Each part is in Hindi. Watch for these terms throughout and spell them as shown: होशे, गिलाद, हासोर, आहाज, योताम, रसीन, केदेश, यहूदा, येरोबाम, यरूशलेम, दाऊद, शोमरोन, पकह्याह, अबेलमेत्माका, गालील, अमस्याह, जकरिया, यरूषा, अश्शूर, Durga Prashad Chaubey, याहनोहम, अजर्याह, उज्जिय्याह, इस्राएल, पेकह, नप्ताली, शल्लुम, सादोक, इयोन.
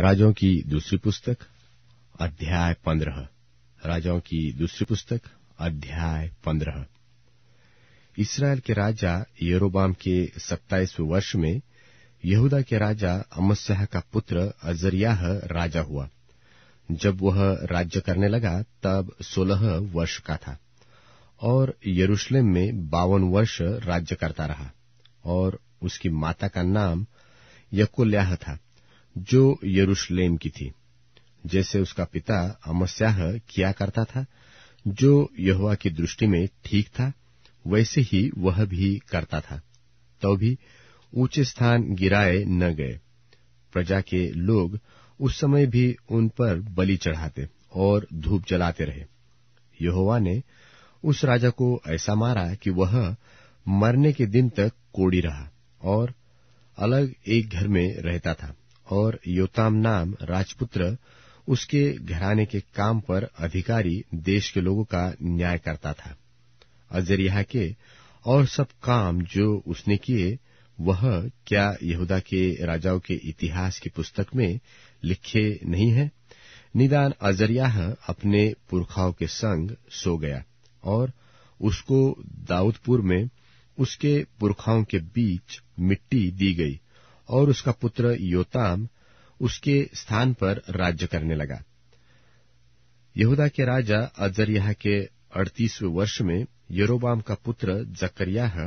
राजाओं की दूसरी पुस्तक अध्याय 15। राजाओं की दूसरी पुस्तक अध्याय 15। इसराइल के राजा येरोबाम के 27वें वर्ष में यहूदा के राजा अमस्याह का पुत्र अजर्याह राजा हुआ। जब वह राज्य करने लगा तब 16 वर्ष का था और यरूशलेम में 52 वर्ष राज्य करता रहा। और उसकी माता का नाम यक्कुल्याह था जो यरूशलेम की थी, जैसे उसका पिता अमस्याह किया करता था, जो यहोवा की दृष्टि में ठीक था, वैसे ही वह भी करता था। तो भी ऊंचे स्थान गिराए न गए। प्रजा के लोग उस समय भी उन पर बलि चढ़ाते और धूप जलाते रहे। यहोवा ने उस राजा को ऐसा मारा कि वह मरने के दिन तक कोढ़ी रहा और अलग एक घर में रहता था। और योताम नाम राजपुत्र उसके घराने के काम पर अधिकारी देश के लोगों का न्याय करता था। अजर्याह के और सब काम जो उसने किए, वह क्या यहूदा के राजाओं के इतिहास की पुस्तक में लिखे नहीं है? निदान अजर्याह अपने पुरखाओं के संग सो गया और उसको दाऊदपुर में उसके पुरखाओं के बीच मिट्टी दी गई, और उसका पुत्र योताम उसके स्थान पर राज्य करने लगा। यहूदा के राजा अजर्याह के 38वें वर्ष में यरोबाम का पुत्र जकरिया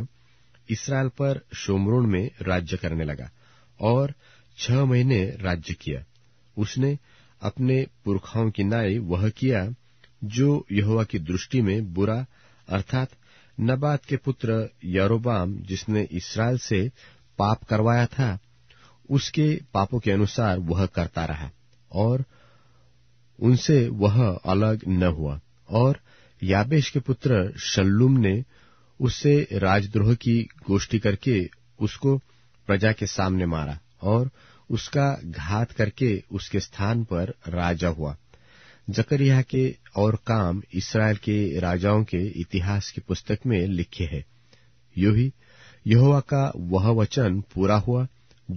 इसराइल पर शोमरोन में राज्य करने लगा और 6 महीने राज्य किया। उसने अपने पुरखाओं की नाई वह किया जो यहोवा की दृष्टि में बुरा, अर्थात नबात के पुत्र यरोबाम जिसने इसराइल से पाप करवाया था, उसके पापों के अनुसार वह करता रहा और उनसे वह अलग न हुआ। और याबेश के पुत्र शल्लुम ने उससे राजद्रोह की गोष्ठी करके उसको प्रजा के सामने मारा और उसका घात करके उसके स्थान पर राजा हुआ। जकरिया के और काम इसराइल के राजाओं के इतिहास की पुस्तक में लिखे हैं। यूं ही यहोवा का वह वचन पूरा हुआ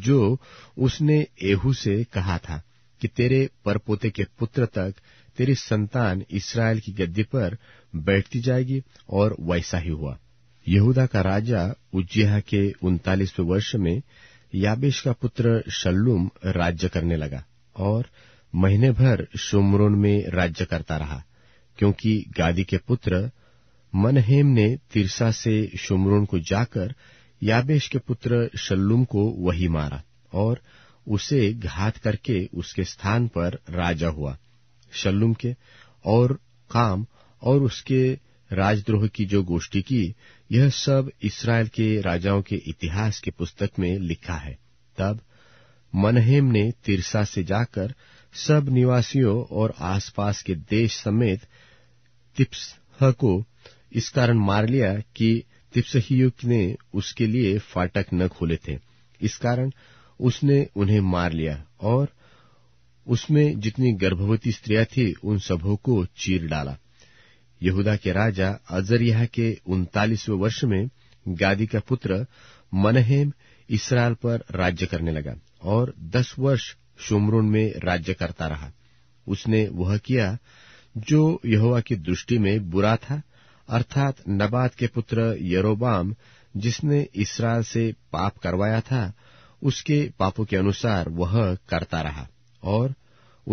जो उसने एहू से कहा था कि तेरे परपोते के पुत्र तक तेरी संतान इसराइल की गद्दी पर बैठती जाएगी, और वैसा ही हुआ। यहूदा का राजा उज्जिय्याह के 39वें वर्ष में याबेश का पुत्र शल्लुम राज्य करने लगा और महीने भर शोमरोन में राज्य करता रहा, क्योंकि गादी के पुत्र मनहेम ने तिरसा से शोमरोन को जाकर याबेश के पुत्र शल्लुम को वही मारा और उसे घात करके उसके स्थान पर राजा हुआ। शल्लुम के और काम और उसके राजद्रोह की जो गोष्ठी की, यह सब इसराइल के राजाओं के इतिहास की पुस्तक में लिखा है। तब मनहेम ने तिरसा से जाकर सब निवासियों और आसपास के देश समेत तिप्सह को इस कारण मार लिया कि तिप्सहियों ने उसके लिए फाटक न खोले थे, इस कारण उसने उन्हें मार लिया और उसमें जितनी गर्भवती स्त्रियां थी उन सबों को चीर डाला। यहूदा के राजा अजर्याह के 39वें वर्ष में गादी का पुत्र मनहेम इसराइल पर राज्य करने लगा और 10 वर्ष शोमरोन में राज्य करता रहा। उसने वह किया जो यहोवा की दृष्टि में बुरा था, अर्थात नबात के पुत्र यरोबाम जिसने इसराइल से पाप करवाया था, उसके पापों के अनुसार वह करता रहा और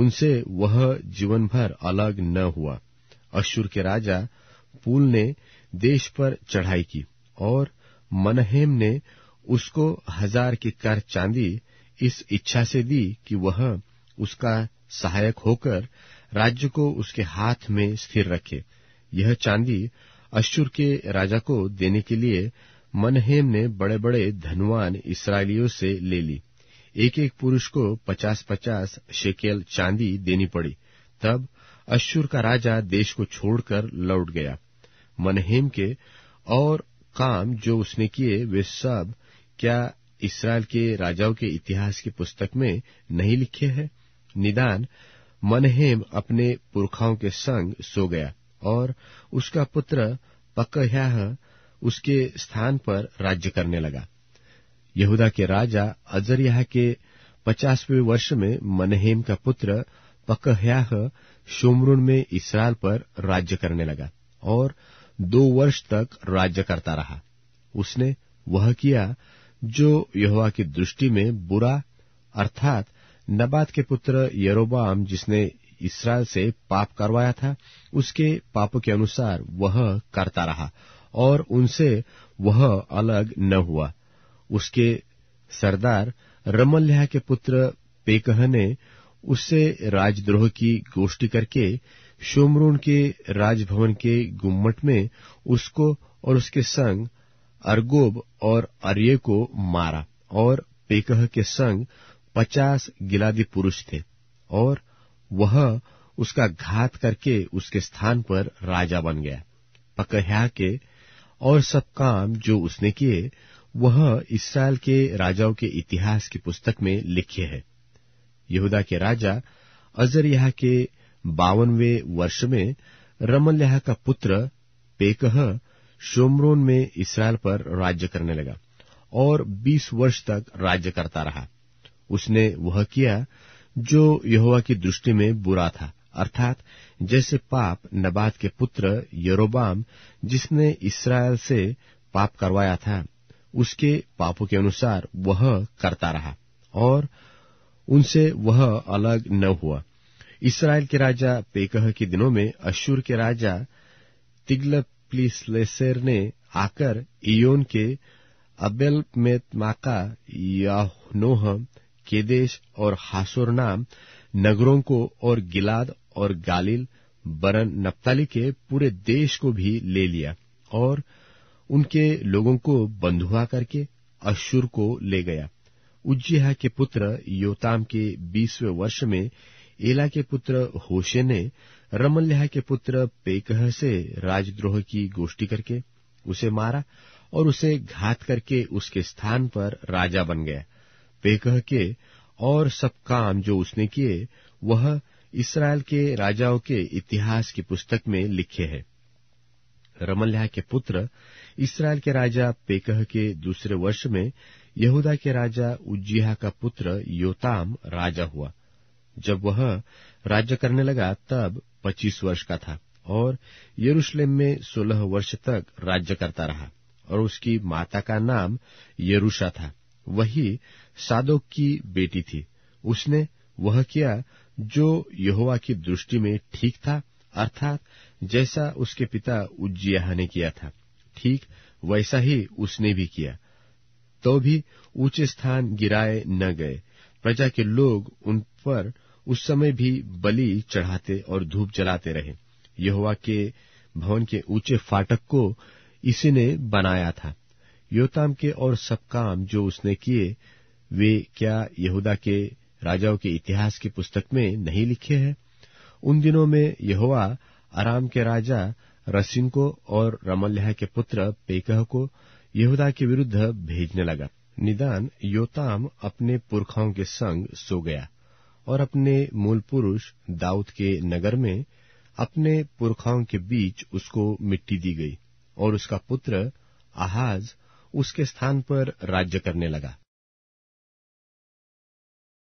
उनसे वह जीवन भर अलग न हुआ। अश्शूर के राजा पूल ने देश पर चढ़ाई की और मनहेम ने उसको 1000 की कर चांदी इस इच्छा से दी कि वह उसका सहायक होकर राज्य को उसके हाथ में स्थिर रखे। यह चांदी अश्शूर के राजा को देने के लिए मनहेम ने बड़े बड़े धनवान इसराइलियों से ले ली। एक एक पुरुष को 50-50 शेकेल चांदी देनी पड़ी। तब अश्शूर का राजा देश को छोड़कर लौट गया। मनहेम के और काम जो उसने किए, वे सब क्या इसराइल के राजाओं के इतिहास की पुस्तक में नहीं लिखे हैं? निदान मनहेम अपने पुरखाओं के संग सो गया और उसका पुत्र पकह्याह उसके स्थान पर राज्य करने लगा। यहूदा के राजा अजर्याह के 50वें वर्ष में मनहेम का पुत्र पकह्याह शोमरोन में इस्राएल पर राज्य करने लगा और 2 वर्ष तक राज्य करता रहा। उसने वह किया जो यहोवा की दृष्टि में बुरा, अर्थात नबात के पुत्र येरोबाम जिसने इस्राएल से पाप करवाया था, उसके पापों के अनुसार वह करता रहा और उनसे वह अलग न हुआ। उसके सरदार रमल्याह के पुत्र पेकह ने उससे राजद्रोह की गोष्ठी करके शोमरोन के राजभवन के गुम्मट में उसको और उसके संग अर्गोब और अर्ये को मारा, और पेकह के संग 50 गिलादी पुरुष थे और वह उसका घात करके उसके स्थान पर राजा बन गया। पकह्याह के और सब काम जो उसने किए वह इस्राएल के राजाओं के इतिहास की पुस्तक में लिखे है। यहूदा के राजा अजर्याह के 52वें वर्ष में रमल्याह का पुत्र पेकह शोमरोन में इस्राएल पर राज्य करने लगा और 20 वर्ष तक राज्य करता रहा। उसने वह किया जो यहोवा की दृष्टि में बुरा था, अर्थात जैसे पाप नबात के पुत्र यरोबाम जिसने इस्राएल से पाप करवाया था, उसके पापों के अनुसार वह करता रहा और उनसे वह अलग न हुआ। इस्राएल के राजा पेकह के दिनों में अश्शूर के राजा तिग्लप्लिसर ने आकर इयोन के अबेलमेत्माका, याहनोहम, केदेश और हासोर नाम नगरों को और गिलाद और गालील, बरन, नप्ताली के पूरे देश को भी ले लिया और उनके लोगों को बंधुआ करके अश्शूर को ले गया। उज्जिय्याह के पुत्र योताम के 20वें वर्ष में एला के पुत्र होशे ने रमल्याह के पुत्र पेकह से राजद्रोह की गोष्ठी करके उसे मारा और उसे घात करके उसके स्थान पर राजा बन गया। पेकह के और सब काम जो उसने किए वह इस्राएल के राजाओं के इतिहास की पुस्तक में लिखे है। रमल्याह के पुत्र इस्राएल के राजा पेकह के 2 वर्ष में यहूदा के राजा उज्जिय्याह का पुत्र योताम राजा हुआ। जब वह राज्य करने लगा तब 25 वर्ष का था और यरूशलेम में 16 वर्ष तक राज्य करता रहा, और उसकी माता का नाम यरूषा था, वही सादोक की बेटी थी। उसने वह किया जो यहोवा की दृष्टि में ठीक था, अर्थात जैसा उसके पिता उज्जिय्याह ने किया था, ठीक वैसा ही उसने भी किया। तो भी ऊंचे स्थान गिराए न गए। प्रजा के लोग उन पर उस समय भी बलि चढ़ाते और धूप जलाते रहे। यहोवा के भवन के ऊंचे फाटक को इसी ने बनाया था। योताम के और सब काम जो उसने किए वे क्या यहूदा के राजाओं के इतिहास की पुस्तक में नहीं लिखे हैं? उन दिनों में यहोवा अराम के राजा रसीन को और रमल्याह के पुत्र पेकह को यहूदा के विरुद्ध भेजने लगा। निदान योताम अपने पुरखाओं के संग सो गया और अपने मूल पुरुष दाऊद के नगर में अपने पुरखाओं के बीच उसको मिट्टी दी गई, और उसका पुत्र आहाज उसके स्थान पर राज्य करने लगा।